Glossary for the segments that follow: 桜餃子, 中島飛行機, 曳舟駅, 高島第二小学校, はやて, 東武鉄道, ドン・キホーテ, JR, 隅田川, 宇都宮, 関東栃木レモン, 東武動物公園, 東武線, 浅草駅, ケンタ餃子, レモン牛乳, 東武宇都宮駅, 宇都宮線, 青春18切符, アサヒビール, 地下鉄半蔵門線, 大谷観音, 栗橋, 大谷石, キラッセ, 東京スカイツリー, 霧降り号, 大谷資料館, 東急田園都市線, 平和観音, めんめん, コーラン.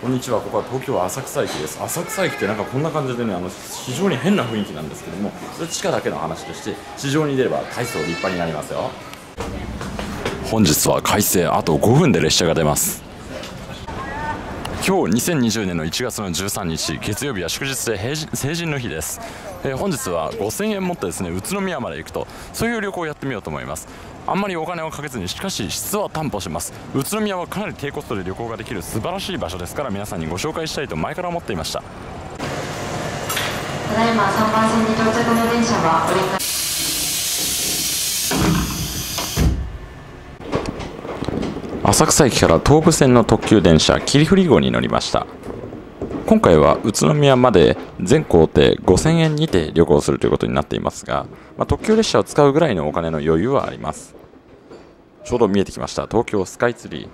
こんにちは。ここは東京浅草駅です。浅草駅ってなんかこんな感じでね、非常に変な雰囲気なんですけども、それ地下だけの話でして、市場に出れば大層立派になりますよ。本日は快晴、あと5分で列車が出ます。今日2020年の1月の13日月曜日は祝日で成人の日です。本日は5000円持ってですね、宇都宮まで行くと、そういう旅行をやってみようと思います。あんまりお金をかけずに、しかし質は担保します。宇都宮はかなり低コストで旅行ができる素晴らしい場所ですから、皆さんにご紹介したいと前から思っていました。ただいま3番線に到着の電車は折り返し。浅草駅から東武線の特急電車霧降り号に乗りました。今回は宇都宮まで全行程5000円にて旅行するということになっていますが、特急列車を使うぐらいのお金の余裕はあります。ちょうど見えてきました東京スカイツリー。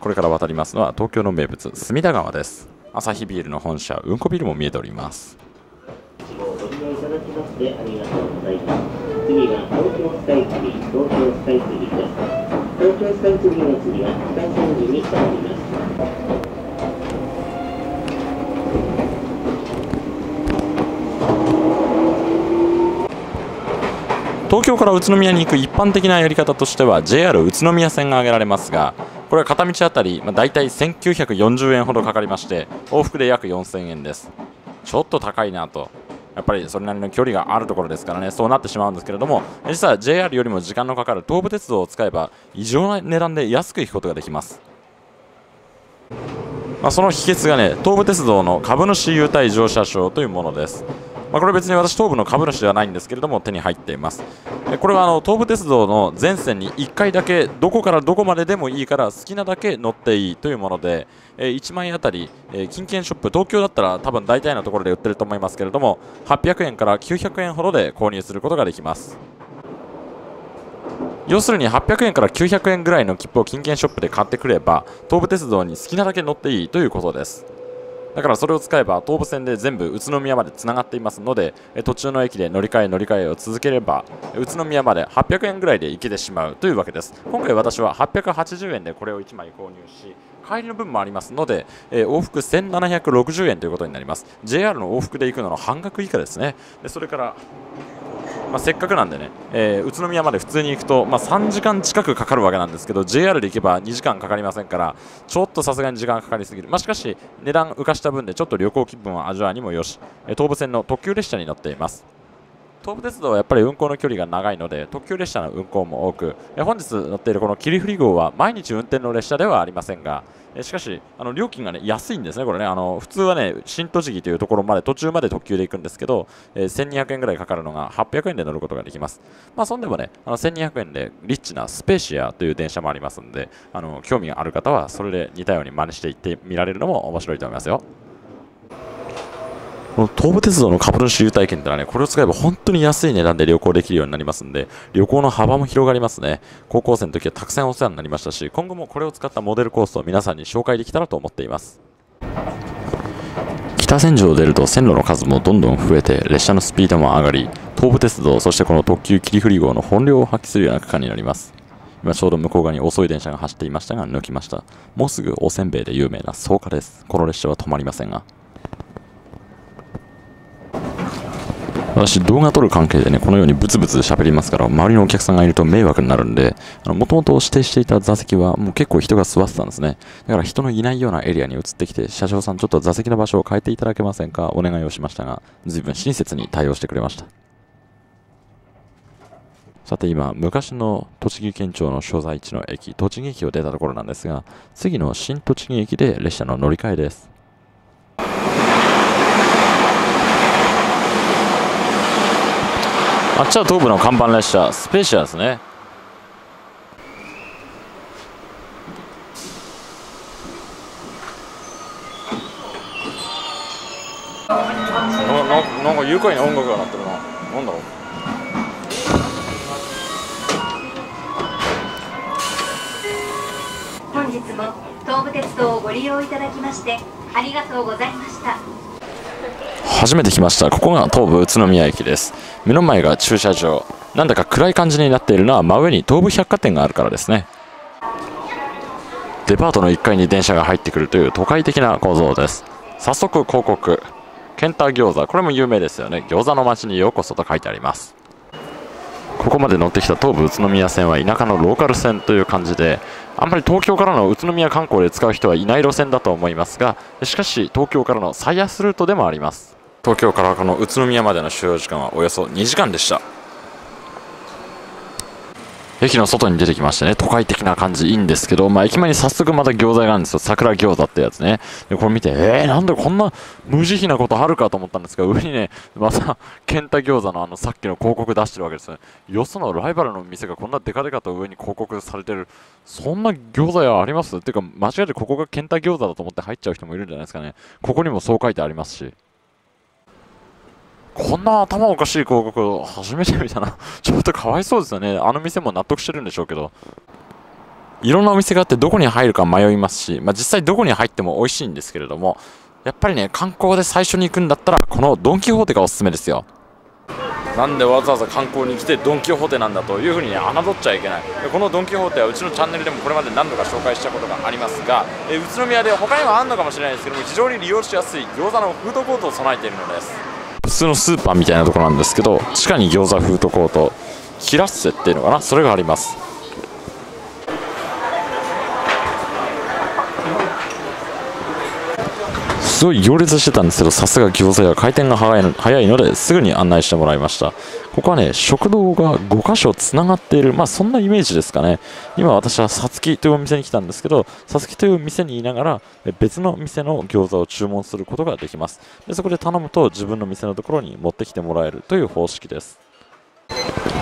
これから渡りますのは東京の名物隅田川です。アサヒビールの本社うんこビルも見えております。ご利用いただきましてありがとうございます。次は東京スカイツリー、東京スカイツリーです。東京スカイツリーの次はスカイツリーに変わります。東京から宇都宮に行く一般的なやり方としては JR 宇都宮線が挙げられますが、これは片道あたりだいたい1940円ほどかかりまして、往復で約4000円です。ちょっと高いなと、やっぱりそれなりの距離があるところですからね、そうなってしまうんですけれども、実は JR よりも時間のかかる東武鉄道を使えば異常な値段で安く行くことができます。その秘訣がね、東武鉄道の株主優待乗車証というものです。これ別に私東武の株主ではないんですけれども、手に入っています。これは東武鉄道の全線に1回だけ、どこからどこまででもいいから好きなだけ乗っていいというもので、1万円あたり金券ショップ、東京だったら多分大体のところで売ってると思いますけれども、800円から900円ほどで購入することができます。要するに800円から900円ぐらいの切符を金券ショップで買ってくれば、東武鉄道に好きなだけ乗っていいということです。だからそれを使えば東武線で全部宇都宮までつながっていますので、途中の駅で乗り換えを続ければ宇都宮まで800円ぐらいで行けてしまうというわけです。今回私は880円でこれを1枚購入し、帰りの分もありますので、往復1760円ということになります。 JR の往復で行くのの半額以下ですね。でそれからせっかくなんでね、宇都宮まで普通に行くと、3時間近くかかるわけなんですけど、 JR で行けば2時間かかりませんから、ちょっとさすがに時間がかかりすぎる。しかし値段浮かした分でちょっと旅行気分を味わうにもよし、東武線の特急列車に乗っています。東武鉄道はやっぱり運行の距離が長いので、特急列車の運行も多く、本日乗っているこの霧降り号は毎日運転の列車ではありませんが、しかし料金がね、安いんですね。これね、普通はね、新栃木というところまで途中まで特急で行くんですけど、1200円ぐらいかかるのが800円で乗ることができます。そんでもね、1200円でリッチなスペーシアという電車もありますので、興味がある方はそれで似たように真似していってみられるのも面白いと思いますよ。東武鉄道の株主優待券ってのはね、これを使えば本当に安い値段で旅行できるようになりますんで、旅行の幅も広がりますね。高校生の時はたくさんお世話になりましたし、今後もこれを使ったモデルコースを皆さんに紹介できたらと思っています。北千住を出ると線路の数もどんどん増えて、列車のスピードも上がり、東武鉄道、そしてこの特急霧降り号の本領を発揮するような区間になります。今ちょうど向こう側に遅い電車が走っていましたが抜きました。もうすぐおせんべいで有名な草加です。この列車は止まりませんが、私動画撮る関係でね、このようにブツブツ喋りますから、周りのお客さんがいると迷惑になるんで、もともと指定していた座席はもう結構人が座ってたんですね。だから人のいないようなエリアに移ってきて、車掌さんちょっと座席の場所を変えていただけませんか、お願いをしましたが、随分親切に対応してくれました。さて今、昔の栃木県庁の所在地の駅、栃木駅を出たところなんですが、次の新栃木駅で列車の乗り換えです。あっちは東武の看板列車スペーシアですね。なんか愉快な音楽が鳴ってるな。なんだろう。本日も東武鉄道をご利用いただきましてありがとうございました。初めて来ました。ここが東武宇都宮駅です。目の前が駐車場。なんだか暗い感じになっているのは、真上に東武百貨店があるからですね。デパートの1階に電車が入ってくるという都会的な構造です。早速広告。ケンタ餃子、これも有名ですよね。餃子の街にようこそと書いてあります。ここまで乗ってきた東武宇都宮線は田舎のローカル線という感じで、あんまり東京からの宇都宮観光で使う人はいない路線だと思いますが、しかし東京からの最安ルートでもあります。東京からこの宇都宮までの所要時間はおよそ2時間でした。駅の外に出てきましてね、都会的な感じいいんですけど、駅前に早速また餃子があるんですよ。桜餃子ってやつね。でこれ見て、なんでこんな無慈悲なことあるかと思ったんですが、上にね、またケンタ餃子のさっきの広告出してるわけですよね。よそのライバルの店がこんなデカデカと上に広告されてる、そんな餃子屋あります？っていうか、間違えてここがケンタ餃子だと思って入っちゃう人もいるんじゃないですかね。ここにもそう書いてありますし。こんな頭おかしい広告を初めて見たな。ちょっとかわいそうですよね。あの店も納得してるんでしょうけど。いろんなお店があってどこに入るか迷いますし、実際どこに入っても美味しいんですけれども、やっぱりね、観光で最初に行くんだったら、このドン・キホーテがおすすめですよ。なんでわざわざ観光に来てドン・キホーテなんだというふうにね、侮っちゃいけない。このドン・キホーテはうちのチャンネルでもこれまで何度か紹介したことがありますが、宇都宮で他にもあるのかもしれないですけども、非常に利用しやすい餃子のフードコートを備えているのです。普通のスーパーみたいなところなんですけど、地下に餃子フードコートキラッセっていうのかな、それがあります。すごい行列してたんですけど、さすが餃子屋は回転が早いのですぐに案内してもらいました。ここはね、食堂が5箇所つながっている、そんなイメージですかね。今私はさつきというお店に来たんですけど、さつきという店にいながら別の店の餃子を注文することができます。でそこで頼むと自分の店のところに持ってきてもらえるという方式です。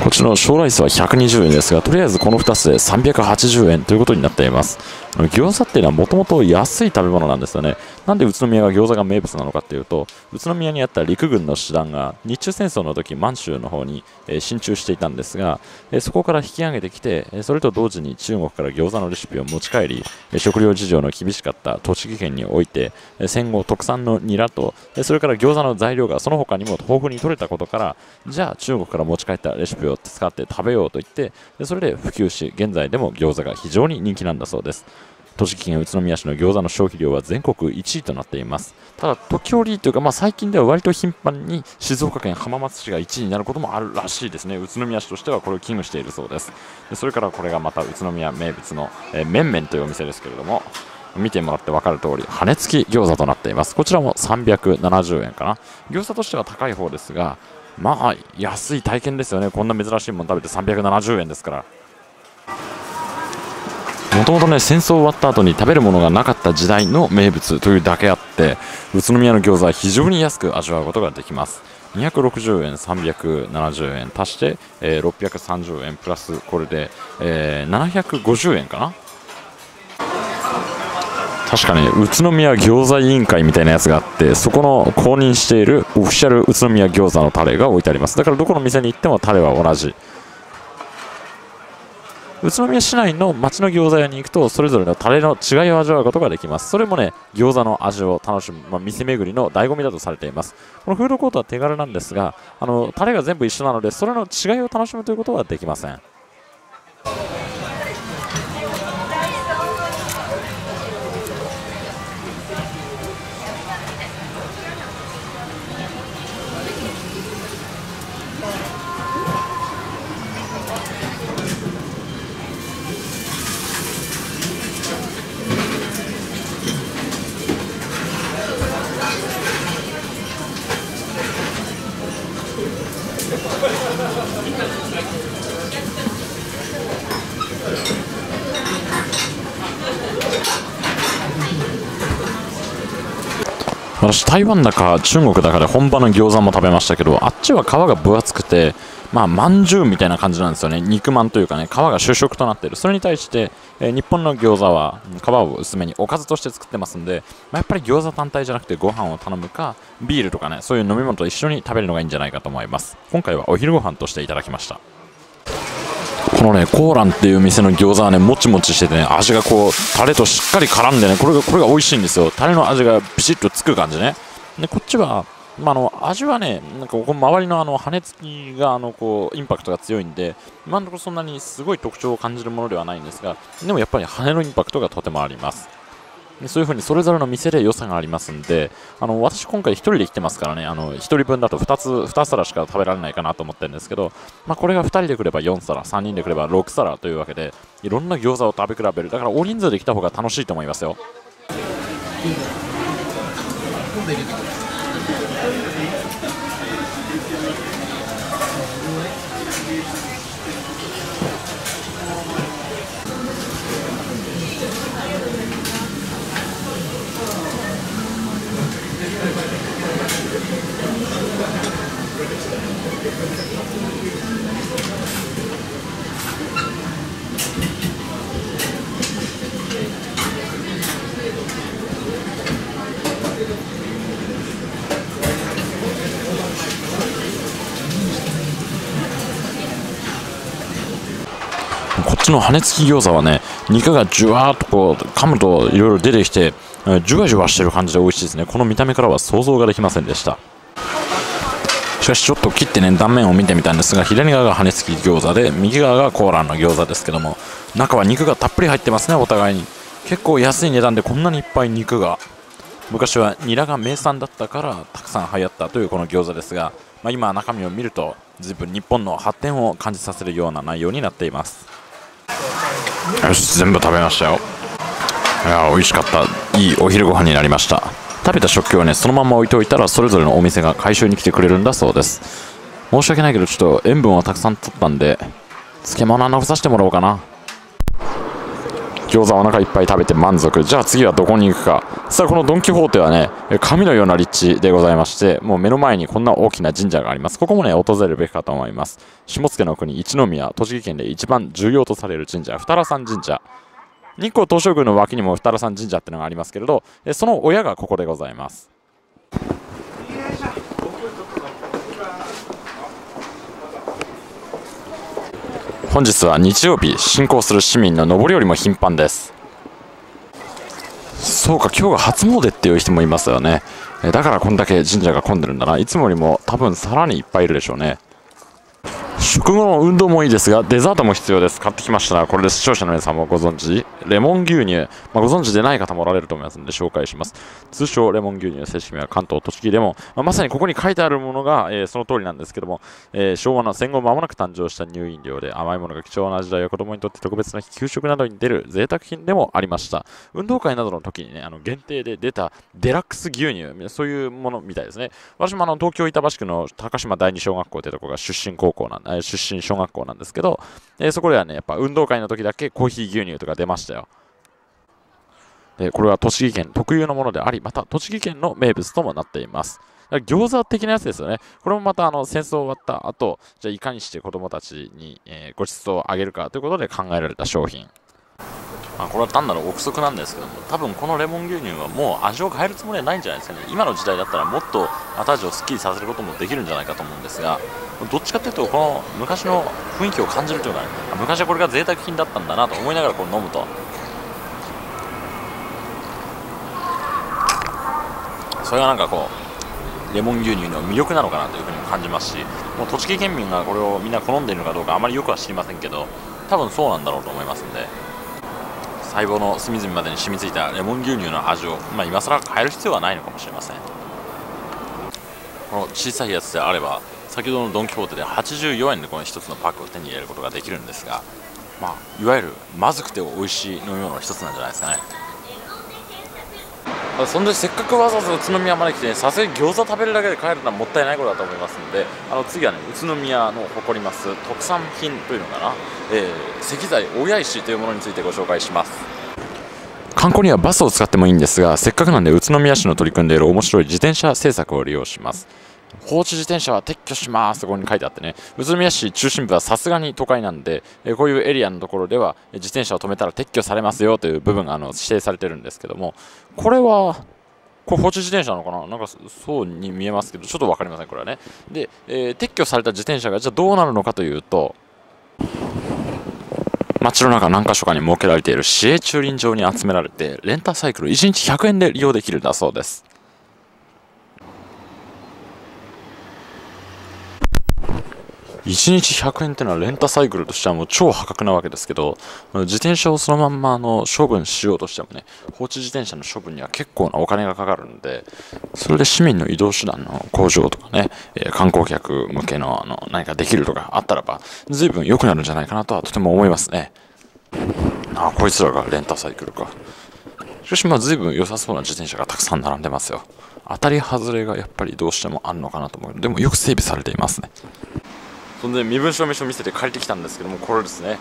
こっちの小ライスは120円ですが、とりあえずこの2つで380円ということになっています。餃子っていうのはもともと安い食べ物なんですよね。なんで宇都宮が餃子が名物なのかっていうと、宇都宮にあった陸軍の師団が日中戦争の時満州の方に進駐していたんですが、そこから引き上げてきて、それと同時に中国から餃子のレシピを持ち帰り、食料事情の厳しかった栃木県において戦後特産のニラと、それから餃子の材料がその他にも豊富に取れたことから、じゃあ中国から持ち帰ったレシピを使って食べようと言って、それで普及し、現在でも餃子が非常に人気なんだそうです。栃木県宇都宮市の餃子の消費量は全国1位となっています。ただ時折というか、最近では割と頻繁に静岡県浜松市が1位になることもあるらしいですね。宇都宮市としてはこれを危惧しているそうです。でそれからこれがまた宇都宮名物のめんめんというお店ですけれども、見てもらって分かる通り羽根付き餃子となっています。こちらも370円かな。餃子としては高い方ですが、安い体験ですよね。こんな珍しいもの食べて370円ですから。もともとね、戦争終わった後に食べるものがなかった時代の名物というだけあって、宇都宮の餃子は非常に安く味わうことができます。260円、370円足して、630円プラスこれで、750円かな。確かに宇都宮餃子委員会みたいなやつがあって、そこの公認しているオフィシャル宇都宮餃子のタレが置いてあります。だからどこの店に行ってもタレは同じ。宇都宮市内の町の餃子屋に行くと、それぞれのタレの違いを味わうことができます。それもね、餃子の味を楽しむ、店巡りの醍醐味だとされています。このフードコートは手軽なんですが、タレが全部一緒なので、それの違いを楽しむということはできません。私、台湾だか中国だかで本場の餃子も食べましたけど、あっちは皮が分厚くて、まんじゅうみたいな感じなんですよね。肉まんというかね、皮が主食となっている。それに対して、日本の餃子は皮を薄めにおかずとして作ってますんで、やっぱり餃子単体じゃなくてご飯を頼むか、ビールとかね、そういう飲み物と一緒に食べるのがいいんじゃないかと思います。今回はお昼ご飯としていただきました。このね、コーランっていう店の餃子はね、もちもちしててね、味がこうタレとしっかり絡んでね、これが美味しいんですよ。タレの味がビシッとつく感じね。でこっちはまあ、味はね、なんかこの周りの跳ねつきがこうインパクトが強いんで、今のところそんなにすごい特徴を感じるものではないんですが、でもやっぱり跳ねのインパクトがとてもあります。そういう風にそれぞれの店で良さがありますんで、私今回1人で来てますからね、1人分だと2皿しか食べられないかなと思ってるんですけど、まあ、これが2人で来れば4皿、3人で来れば6皿というわけで、いろんな餃子を食べ比べる、だから大人数で来た方が楽しいと思いますよ。こっちの羽根付き餃子はね、肉がじゅわーっとこう噛むといろいろ出てきて、じゅわじゅわしてる感じで美味しいですね。この見た目からは想像ができませんでした。しかしちょっと切ってね、断面を見てみたんですが、左側が羽根付き餃子で、右側がコーランの餃子ですけども、中は肉がたっぷり入ってますね。お互いに結構安い値段でこんなにいっぱい肉が、昔はニラが名産だったからたくさん流行ったというこの餃子ですが、まあ、今中身を見ると随分日本の発展を感じさせるような内容になっています。よし、全部食べましたよ。いや、美味しかった。いいお昼ご飯になりました。食べた食器はね、そのまま置いておいたら、それぞれのお店が回収に来てくれるんだそうです。申し訳ないけど、ちょっと塩分をたくさん取ったんで、漬物は残させてもらおうかな。餃子お腹いっぱい食べて満足。じゃあ次はどこに行くか。さあ、このドン・キホーテはね、神のような立地でございまして、もう目の前にこんな大きな神社があります。ここもね、訪れるべきかと思います。下野の国一宮、栃木県で一番重要とされる神社、二良山神社。日光東照宮の脇にも二良山神社ってのがありますけれど、その親がここでございます。本日は日曜日、信仰する市民の上りよりも頻繁です。そうか、今日が初詣っていう人もいますよね。だからこんだけ神社が混んでるんだな。いつもよりも多分さらにいっぱいいるでしょうね。食後の運動もいいですが、デザートも必要です。買ってきましたが、これで視聴者の皆さんもご存知、レモン牛乳、ご存知でない方もおられると思いますので紹介します。通称レモン牛乳、正式名は関東栃木レモン、まさにここに書いてあるものが、その通りなんですけども、昭和の戦後間もなく誕生した乳飲料で、甘いものが貴重な時代は子供にとって特別な給食などに出る贅沢品でもありました。運動会などの時にね、限定で出たデラックス牛乳、そういうものみたいですね。私も東京板橋区の高島第二小学校というところが出身小学校なんですけど、そこではね、やっぱ運動会の時だけコーヒー牛乳とか出ましたよ。でこれは栃木県特有のものであり、また栃木県の名物ともなっています。餃子的なやつですよね。これもまた戦争終わった後、じゃあいかにして子どもたちに、ごちそうをあげるかということで考えられた商品。これは単なる憶測なんですけども、多分このレモン牛乳はもう味を変えるつもりはないんじゃないですかね。今の時代だったらもっと後味をすっきりさせることもできるんじゃないかと思うんですが、どっちかというとこの昔の雰囲気を感じるというか、ね、昔はこれが贅沢品だったんだなと思いながらこう飲むと、それがなんかこうレモン牛乳の魅力なのかなというふうにも感じますし、もう栃木県民がこれをみんな好んでいるのかどうかあまりよくは知りませんけど、多分そうなんだろうと思いますんで。細胞の隅々までに染みついたレモン牛乳の味を、今更変える必要はないのかもしれません。この小さいやつであれば、先ほどのドン・キホーテで84円でこの1つのパックを手に入れることができるんですが、いわゆるまずくて美味しいのような一つなんじゃないですかね。そんでせっかくわざわざ宇都宮まで来て、さすがに餃子食べるだけで帰るのはもったいないことだと思いますので、次はね、宇都宮の誇ります特産品というのかな、石材大谷石というものについてご紹介します。観光にはバスを使ってもいいんですが、せっかくなんで宇都宮市の取り組んでいる面白い自転車政策を利用します。放置自転車は撤去しますとここに書いてあってね、宇都宮市中心部はさすがに都会なんで、こういうエリアのところでは自転車を止めたら撤去されますよという部分が指定されてるんですけども、これはこれ放置自転車なのかな、なんかそうに見えますけど、ちょっと分かりません、これはね。で、撤去された自転車がじゃあどうなるのかというと、街の中何か所かに設けられている市営駐輪場に集められて、レンタサイクル1日100円で利用できるんだそうです。1日100円っていうのはレンタサイクルとしてはもう超破格なわけですけど、自転車をそのまんま処分しようとしてもね、放置自転車の処分には結構なお金がかかるんで、それで市民の移動手段の向上とかね、観光客向けの何かできるとかあったらば随分良くなるんじゃないかなとはとても思いますね。ああ、こいつらがレンタサイクルか。しかしまあ随分良さそうな自転車がたくさん並んでますよ。当たり外れがやっぱりどうしてもあるのかなと思う。でもよく整備されていますね。そんで身分証明書を見せて借りてきたんですけども、これですね、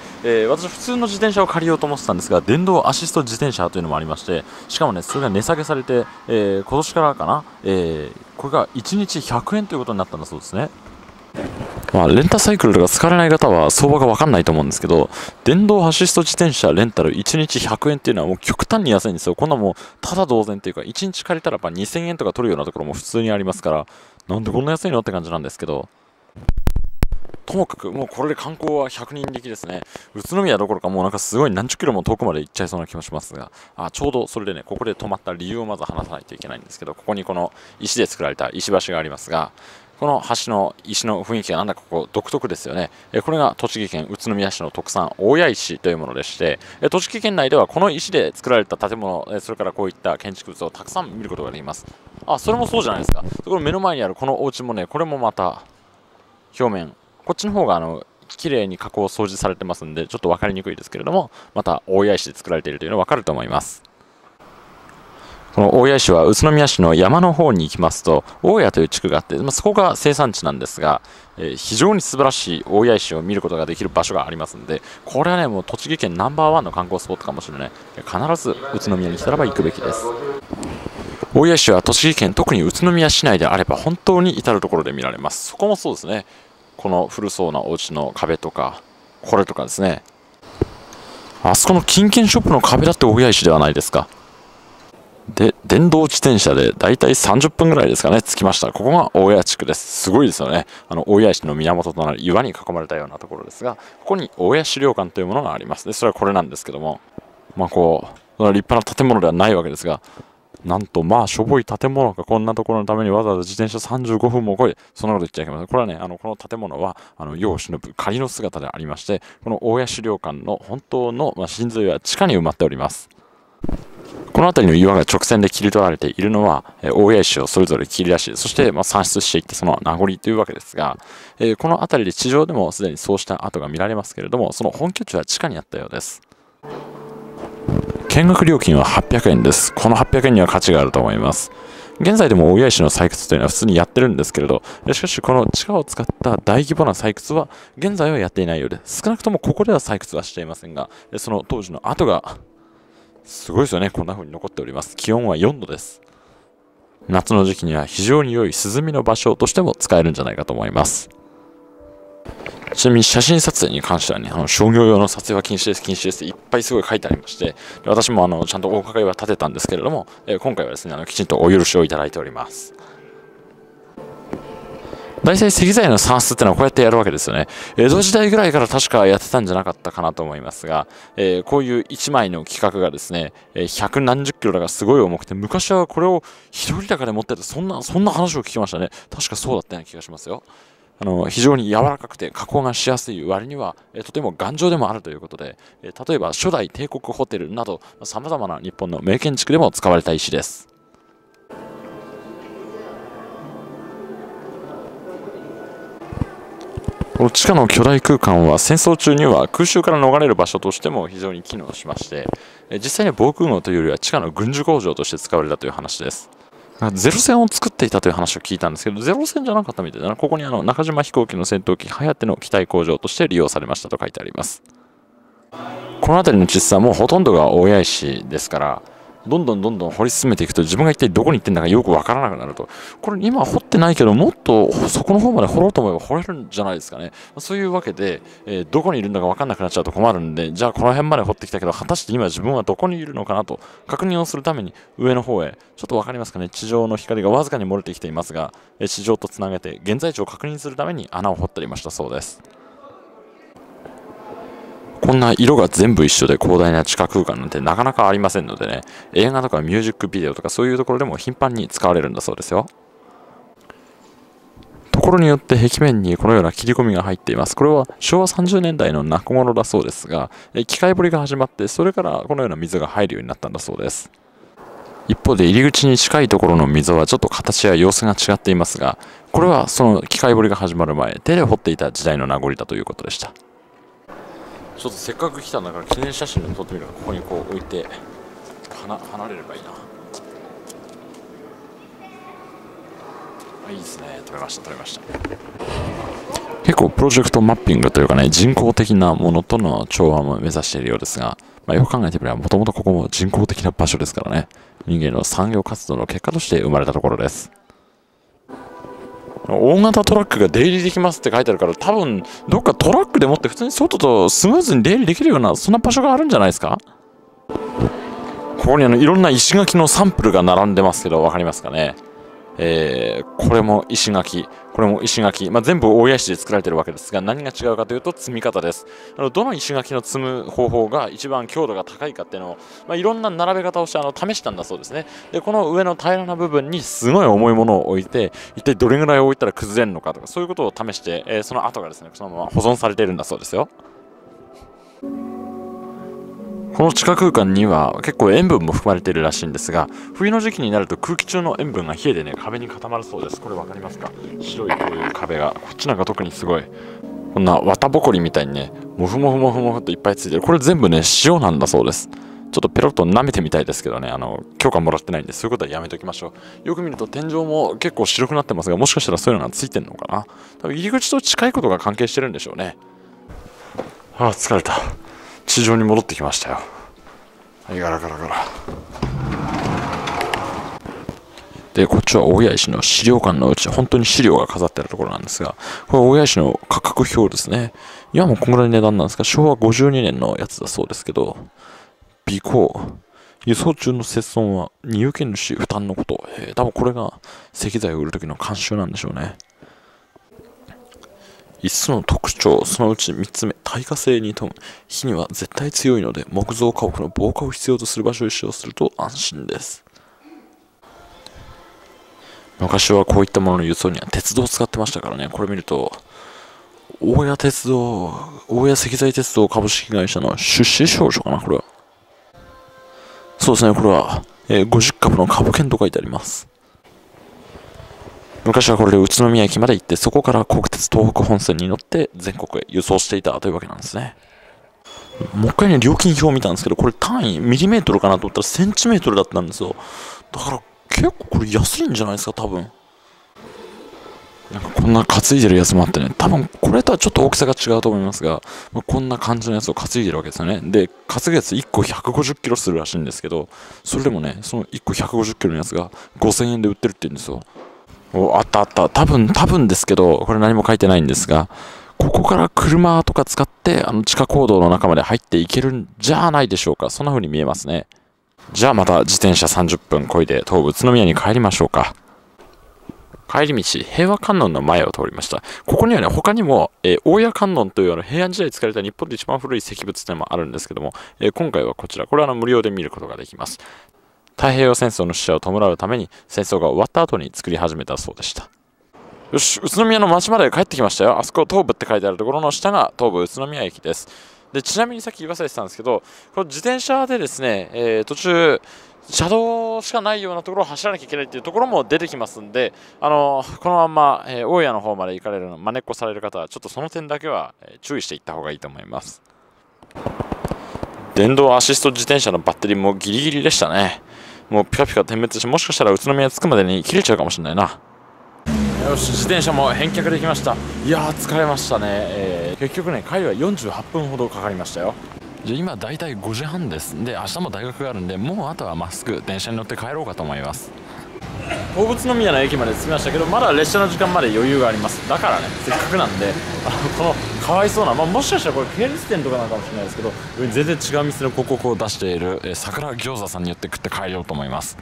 私普通の自転車を借りようと思ってたんですが、電動アシスト自転車というのもありまして、しかもねそれが値下げされて、今年からかな、これが1日100円ということになったんだそうですね。まあ、レンタサイクルとか使われない方は相場が分かんないと思うんですけど、電動アシスト自転車レンタル1日100円っていうのはもう極端に安いんですよ。こんなもうただ同然っていうか、1日借りたらば2000円とか取るようなところも普通にありますから、なんでこんな安いのって感じなんですけど、ともかくもうこれで観光は100人力ですね。宇都宮どころかもうなんかすごい何十キロも遠くまで行っちゃいそうな気もしますが、ちょうどそれでね、ここで止まった理由をまず話さないといけないんですけど、ここにこの石で作られた石橋がありますが、この橋の石の雰囲気がなんだかこう独特ですよね。これが栃木県宇都宮市の特産大谷石というものでして、栃木県内ではこの石で作られた建物、それからこういった建築物をたくさん見ることができます。それもそうじゃないですか。これ目の前にあるこのお家もね、これもまた表面こっちの方が綺麗に加工掃除されてますんでちょっと分かりにくいですけれども、また大谷石で作られているというのが分かると思います。この大谷石は宇都宮市の山の方に行きますと大谷という地区があって、そこが生産地なんですが、非常に素晴らしい大谷石を見ることができる場所がありますので、これはねもう栃木県ナンバーワンの観光スポットかもしれない。必ず宇都宮に来たらば行くべきです。大谷石は栃木県、特に宇都宮市内であれば本当に至るところで見られます。そこもそうですね、この古そうなお家の壁とかこれとかですね。あそこの金券ショップの壁だって大谷石ではないですか。で電動自転車でだいたい30分ぐらいですかね、着きました。ここが大谷地区です。すごいですよね。大谷石の源となる岩に囲まれたようなところですが、ここに大谷資料館というものがあります。でそれはこれなんですけども、まあこうそれは立派な建物ではないわけですが、なんとまあしょぼい建物がこんなところのためにわざわざ自転車35分も来い、そんなこと言っちゃいけません。これはねこの建物は世を忍ぶ仮の姿でありまして、この大谷資料館の本当の、心臓は地下に埋まっております。この辺りの岩が直線で切り取られているのは大谷石をそれぞれ切り出し、そして産出していったその名残というわけですが、この辺りで地上でもすでにそうした跡が見られますけれども、その本拠地は地下にあったようです。見学料金は800円です。この800円には価値があると思います。現在でも大谷石の採掘というのは普通にやってるんですけれど、しかしこの地下を使った大規模な採掘は現在はやっていないようです。少なくともここでは採掘はしていませんが、その当時の跡がすごいですよね。こんな風に残っております。気温は4度です。夏の時期には非常に良い涼みの場所としても使えるんじゃないかと思います。ちなみに写真撮影に関してはね、商業用の撮影は禁止です、禁止ですっていっぱいすごい書いてありまして、私もちゃんとお伺いは立てたんですけれども、今回はですねきちんとお許しをいただいております。大体石材の産出ってのはこうやってやるわけですよね。江戸時代ぐらいから確かやってたんじゃなかったかなと思いますが、こういう1枚の規格がですね、百何十キロだからすごい重くて、昔はこれを一人だけで持ってて、そんな話を聞きましたね。確かそうだったような気がしますよ。非常に柔らかくて加工がしやすい割には、とても頑丈でもあるということで、例えば初代帝国ホテルなどさまざまな日本の名建築でも使われた石です。この地下の巨大空間は戦争中には空襲から逃れる場所としても非常に機能しまして、実際に防空壕というよりは地下の軍需工場として使われたという話です。ゼロ戦を作っていたという話を聞いたんですけど、ゼロ戦じゃなかったみたいな。ここに中島飛行機の戦闘機はやての機体工場として利用されましたと書いてあります。この辺りの地質はもうほとんどが大谷石ですから、どんどん掘り進めていくと自分が一体どこに行ってんだかよく分からなくなると、これ今掘ってないけどもっとそこの方まで掘ろうと思えば掘れるんじゃないですかね。そういうわけで、どこにいるんだか分からなくなっちゃうと困るんで、じゃあこの辺まで掘ってきたけど果たして今自分はどこにいるのかなと確認をするために上の方へ、ちょっと分かりますかね、地上の光がわずかに漏れてきていますが、地上とつなげて現在地を確認するために穴を掘っていましたそうです。こんな色が全部一緒で広大な地下空間なんてなかなかありませんのでね、映画とかミュージックビデオとかそういうところでも頻繁に使われるんだそうですよ。ところによって壁面にこのような切り込みが入っています。これは昭和30年代の中頃だそうですが、機械掘りが始まって、それからこのような溝が入るようになったんだそうです。一方で入り口に近いところの溝はちょっと形や様子が違っていますが、これはその機械掘りが始まる前、手で掘っていた時代の名残だということでした。ちょっとせっかく来たんだから記念写真を撮ってみるから、ここにこう置いて離れればいいな。いいですね。撮れました。結構プロジェクトマッピングというかね、人工的なものとの調和も目指しているようですが、よく考えてみればもともとここも人工的な場所ですからね、人間の産業活動の結果として生まれたところです。大型トラックが出入りできますって書いてあるから、多分どっかトラックでもって普通に外とスムーズに出入りできるような、そんな場所があるんじゃないですか。ここにいろんな石垣のサンプルが並んでますけど、分かりますかね。これも石垣、これも石垣、全部大谷石で作られているわけですが、何が違うかというと積み方です。どの石垣の積む方法が一番強度が高いかっていうのを、いろんな並べ方をして試したんだそうですね。でこの上の平らな部分にすごい重いものを置いて、一体どれぐらい置いたら崩れるのかとか、そういうことを試して、その跡がですね、そのまま保存されているんだそうですよ。この地下空間には結構塩分も含まれているらしいんですが、冬の時期になると空気中の塩分が冷えでね、壁に固まるそうです。これ分かりますか。白いこういう壁が、こっちなんか特にすごい、こんな綿ぼこりみたいにね、モフモフといっぱいついてる。これ全部ね、塩なんだそうです。ちょっとペロッと舐めてみたいですけどね、許可もらってないんで、そういうことはやめておきましょう。よく見ると天井も結構白くなってますが、もしかしたらそういうのがついてるのかな。多分入り口と近いことが関係してるんでしょうね。ああ、疲れた。地上に戻ってきましたよ。はい、ガラガラガラ。で、こっちは大谷石の資料館のうち、本当に資料が飾ってあるところなんですが、これ大谷石の価格表ですね。今もこのぐらいの値段なんですが、昭和52年のやつだそうですけど、尾行、輸送中の節損は荷受け主負担のこと。多分これが石材を売るときの慣習なんでしょうね。5つの特徴、そのうち3つ目、耐火性に富む。火には絶対強いので、木造家屋の防火を必要とする場所を使用すると安心です。昔はこういったものの輸送には鉄道を使ってましたからね、これ見ると、大谷石材鉄道株式会社の出資証書かな、これは。そうですね、これは、50株の株券と書いてあります。昔はこれで宇都宮駅まで行って、そこから国鉄東北本線に乗って全国へ輸送していたというわけなんですね。もう一回ね、料金表を見たんですけど、これ単位ミリメートルかなと思ったらセンチメートルだったんですよ。だから結構これ安いんじゃないですか。多分なんかこんな担いでるやつもあってね、多分これとはちょっと大きさが違うと思いますが、こんな感じのやつを担いでるわけですよね。で担ぐやつ1個150キロするらしいんですけど、それでもね、その1個150キロのやつが5000円で売ってるって言うんですよ。お、あった。多分ですけど、これ何も書いてないんですが、ここから車とか使って、地下坑道の中まで入っていけるんじゃないでしょうか。そんな風に見えますね。じゃあまた自転車30分漕いで、東武宇都宮に帰りましょうか。帰り道、平和観音の前を通りました。ここにはね、他にも、大谷観音という平安時代に作られた日本で一番古い石仏展もあるんですけども、今回はこちら、これは無料で見ることができます。太平洋戦争の死者を弔うために、戦争が終わった後に作り始めたそうでした。よし、宇都宮の町まで帰ってきましたよ。あそこ東武って書いてあるところの下が東武宇都宮駅です。でちなみにさっき言わされてたんですけど、この自転車でですね、途中車道しかないようなところを走らなきゃいけないっていうところも出てきますんで、このまんま、大谷の方まで行かれるのをまねっこされる方は、ちょっとその点だけは注意していった方がいいと思います。電動アシスト自転車のバッテリーもギリギリでしたね。もうピカピカ点滅して、もしかしたら宇都宮着くまでに切れちゃうかもしれないな。よし、自転車も返却できました。いやー、疲れましたね。結局ね、帰りは48分ほどかかりましたよ。じゃあ今だいたい5時半です。で明日も大学があるんで、もうあとはまっすぐ電車に乗って帰ろうかと思います。東武宇都宮の駅まで着きましたけど、まだ列車の時間まで余裕があります。だからね、せっかくなんで、このかわいそうな、もしかしたらこれ系列店とかなのかもしれないですけど、全然違う店の広告を出している、桜餃子さんによって食って帰ろうと思います。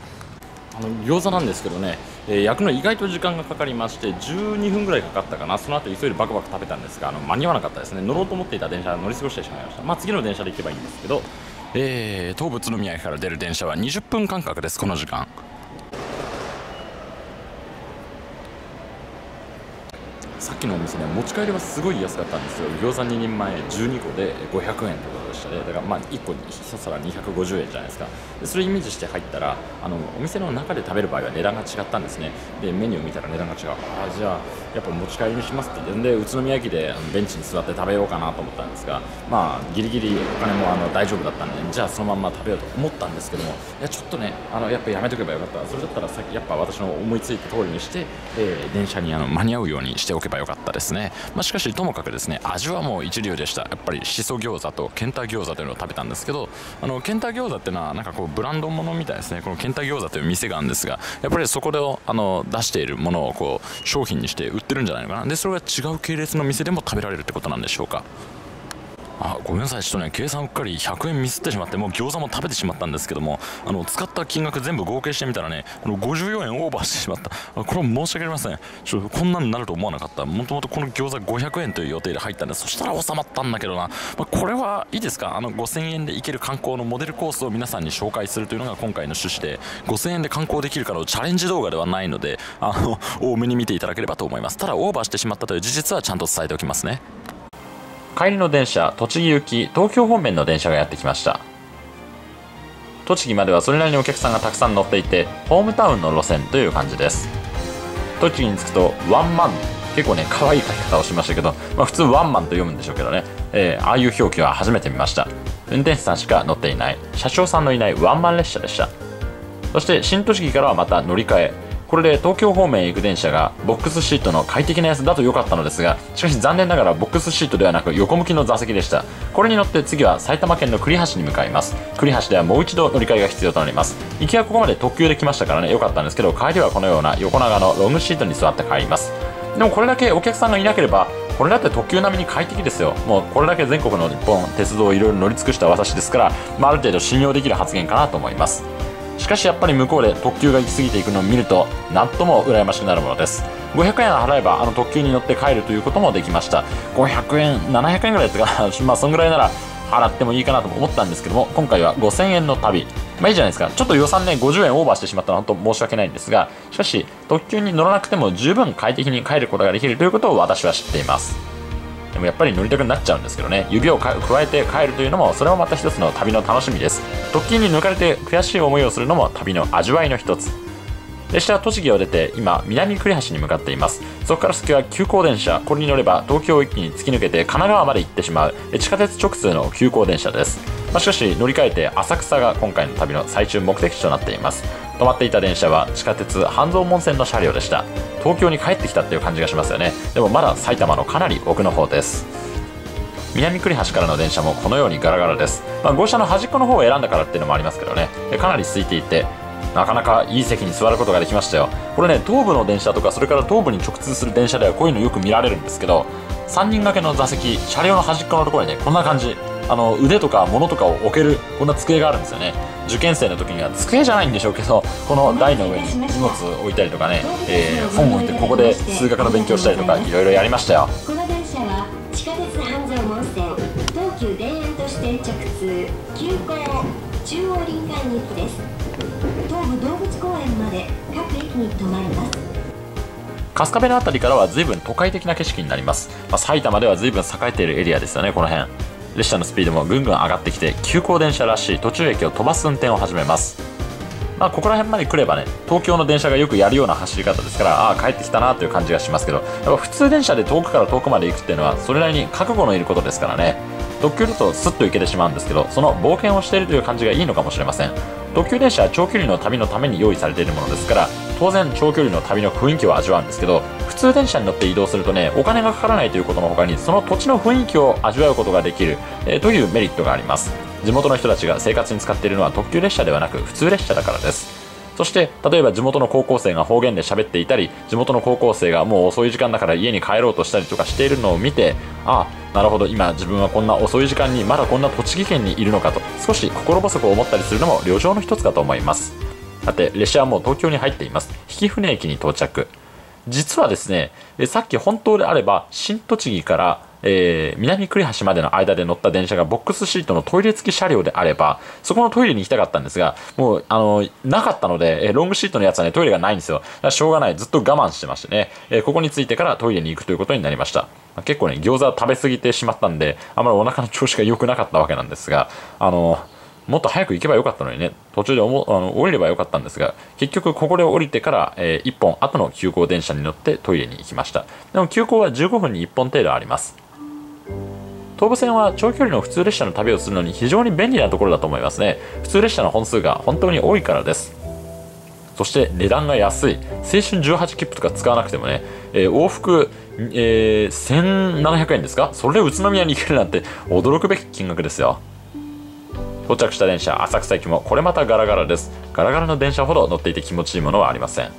餃子なんですけどね、焼くの意外と時間がかかりまして、12分ぐらいかかったかな。その後急いでバクバク食べたんですが、間に合わなかったですね。乗ろうと思っていた電車は乗り過ごしてしまいました。次の電車で行けばいいんですけど、東武宇都宮駅から出る電車は20分間隔です。この時間さっきのお店ね、持ち帰りはすごい安かったんですよ。餃子2人前12個で500円ということでしたね。だからまあ1個に1皿250円じゃないですか。でそれイメージして入ったら、お店の中で食べる場合は値段が違ったんですね。でメニュー見たら値段が違う、じゃあやっぱ持ち帰りにしますって言って、で宇都宮駅でベンチに座って食べようかなと思ったんですが、まあギリギリお金も大丈夫だったんで、じゃあそのまんま食べようと思ったんですけども、いやちょっとね、やっぱやめとけばよかった、それだったらさっきやっぱ私の思いついた通りにして、電車に間に合うようにしておけばよかったですね。しかしともかくですね、味はもう一流でした。やっぱりしそ餃子とケンタ餃子というのを食べたんですけど、ケンタ餃子ってのはなんかこうブランドものみたいですね。このケンタ餃子という店があるんですが、やっぱりそこで出しているものをこう商品にして売ってるんじゃないのかな。でそれが違う系列の店でも食べられるってことなんでしょうか。ごめんなさい、ちょっとね計算うっかり100円ミスってしまって、もう餃子も食べてしまったんですけども、使った金額全部合計してみたらね、54円オーバーしてしまった。これ申し訳ありません。ちょっとこんなんになると思わなかった。もともとこの餃子500円という予定で入ったんで、そしたら収まったんだけどな、これはいいですか。5000円で行ける観光のモデルコースを皆さんに紹介するというのが今回の趣旨で、5000円で観光できるからのチャレンジ動画ではないので、多めに見ていただければと思います。ただオーバーしてしまったという事実はちゃんと伝えておきますね。帰りの電車、栃木行き東京方面の電車がやってきました。栃木まではそれなりにお客さんがたくさん乗っていて、ホームタウンの路線という感じです。栃木に着くとワンマン、結構ね可愛い書き方をしましたけど、普通ワンマンと読むんでしょうけどね、ああいう表記は初めて見ました。運転手さんしか乗っていない、車掌さんのいないワンマン列車でした。そして新栃木からはまた乗り換え、これで東京方面へ行く電車がボックスシートの快適なやつだと良かったのですが、しかし残念ながらボックスシートではなく横向きの座席でした。これに乗って次は埼玉県の栗橋に向かいます。栗橋ではもう一度乗り換えが必要となります。行きはここまで特急で来ましたからね、良かったんですけど、帰りはこのような横長のロングシートに座って帰ります。でもこれだけお客さんがいなければ、これだって特急並みに快適ですよ。もうこれだけ全国の日本鉄道をいろいろ乗り尽くした私ですから、ある程度信用できる発言かなと思います。しかしやっぱり向こうで特急が行き過ぎていくのを見ると、なんとも羨ましくなるものです。500円払えば特急に乗って帰るということもできました。500円700円ぐらいだったかなそんぐらいなら払ってもいいかなと思ったんですけども、今回は5000円の旅、いいじゃないですか。ちょっと予算ね50円オーバーしてしまったのは本当申し訳ないんですが、しかし特急に乗らなくても十分快適に帰ることができるということを私は知っています。でもやっぱり乗りたくなっちゃうんですけどね、指を加えて帰るというのも、それもまた一つの旅の楽しみです。特急に抜かれて悔しい思いをするのも旅の味わいの一つ。列車は栃木を出て今南栗橋に向かっています。そこから先は急行電車、これに乗れば東京駅に突き抜けて神奈川まで行ってしまう地下鉄直通の急行電車です。しかし乗り換えて浅草が今回の旅の最終目的地となっています。止まっていた電車は地下鉄半蔵門線の車両でした。東京に帰ってきたっていう感じがしますよね。でもまだ埼玉のかなり奥の方です。南栗橋からの電車もこのようにガラガラです。号車の端っこの方を選んだからっていうのもありますけどね、かなり空いていてなかなかいい席に座ることができましたよ。これね、東部の電車とか、それから東部に直通する電車ではこういうのよく見られるんですけど、3人掛けの座席、車両の端っこのところにね、こんな感じ、腕とか物とかを置けるこんな机があるんですよね。受験生の時には机じゃないんでしょうけど、この台の上に荷物を置いたりとかね、本を置いてここで数学の勉強したりとかいろいろやりましたよ。この電車は地下鉄半蔵門線、東急田園都市線直通、急行中央臨海に行きです。東武動物公園まで各駅に停まります。春日部の辺りからは随分都会的な景色になります。埼玉では随分栄えているエリアですよね、この辺。列車のスピードもぐんぐん上がってきて、急行電車らしい途中駅を飛ばす運転を始めます。ここら辺まで来ればね、東京の電車がよくやるような走り方ですから、帰ってきたなという感じがしますけど、やっぱ普通電車で遠くから遠くまで行くっていうのはそれなりに覚悟のいることですからね。特急だとスッと行けてしまうんですけど、その冒険をしているという感じがいいのかもしれません。特急電車は長距離の旅のために用意されているものですから、当然長距離の旅の雰囲気を味わうんですけど、普通電車に乗って移動するとね、お金がかからないということの他に、その土地の雰囲気を味わうことができる、というメリットがあります。地元の人たちが生活に使っているのは特急列車ではなく普通列車だからです。そして例えば地元の高校生が方言で喋っていたり、地元の高校生がもう遅い時間だから家に帰ろうとしたりとかしているのを見て、なるほど、今自分はこんな遅い時間にまだこんな栃木県にいるのかと、少し心細く思ったりするのも旅情の一つかと思います。さて列車はもう東京に入っています。曳舟駅に到着。実はですね、さっき本当であれば新栃木から南栗橋までの間で乗った電車がボックスシートのトイレ付き車両であれば、そこのトイレに行きたかったんですが、もうなかったので、ロングシートのやつはね、トイレがないんですよ。だからしょうがない、ずっと我慢してましてね、ここに着いてからトイレに行くということになりました。結構ね、餃子食べ過ぎてしまったんで、あまりお腹の調子が良くなかったわけなんですが、もっと早く行けばよかったのにね、途中で降りればよかったんですが、結局ここで降りてから、1本後の急行電車に乗ってトイレに行きました。でも急行は15分に1本程度あります。東武線は長距離の普通列車の旅をするのに非常に便利なところだと思いますね。普通列車の本数が本当に多いからです。そして値段が安い。青春18切符とか使わなくてもね、往復、1700円ですか。それで宇都宮に行けるなんて驚くべき金額ですよ。到着した電車、浅草駅もこれまたガラガラです。ガラガラの電車ほど乗っていて気持ちいいものはありません。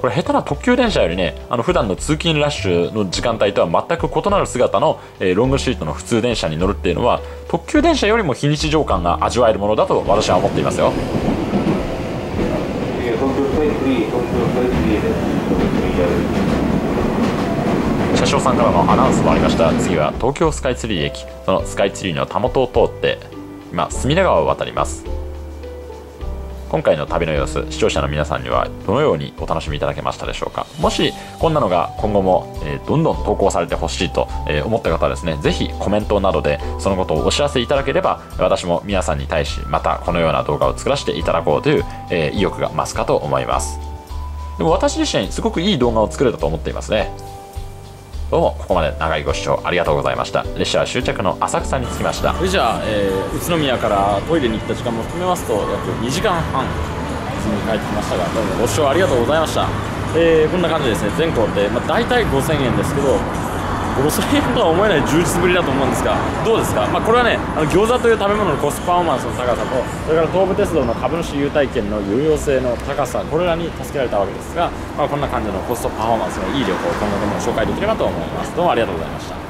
これ下手な特急電車よりね、普段の通勤ラッシュの時間帯とは全く異なる姿の、ロングシートの普通電車に乗るっていうのは、特急電車よりも非日常感が味わえるものだと私は思っていますよ。車掌さんからのアナウンスもありました。次は東京スカイツリー駅。そのスカイツリーのたもとを通って今、隅田川を渡ります。今回の旅の様子、視聴者の皆さんにはどのようにお楽しみいただけましたでしょうか。もしこんなのが今後もどんどん投稿されてほしいと思った方はですね、ぜひコメントなどでそのことをお知らせいただければ、私も皆さんに対しまたこのような動画を作らせていただこうという意欲が増すかと思います。でも私自身すごくいい動画を作れたと思っていますね。どうもここまで長いご視聴ありがとうございました。列車は終着の浅草に着きました。それじゃあ、宇都宮からトイレに行った時間も含めますと約2時間半に帰ってきましたが、どうもご視聴ありがとうございました。こんな感じでですね、全行で、大体5000円ですけど、5000円とは思えない充実ぶりだと思うんですが、どうですか。これはね、餃子という食べ物のコスパフォーマンスの高さと、それから東武鉄道の株主優待券の有用性の高さ、これらに助けられたわけですが、こんな感じのコストパフォーマンスのいい旅行、今後とも紹介できればと思います。どうもありがとうございました。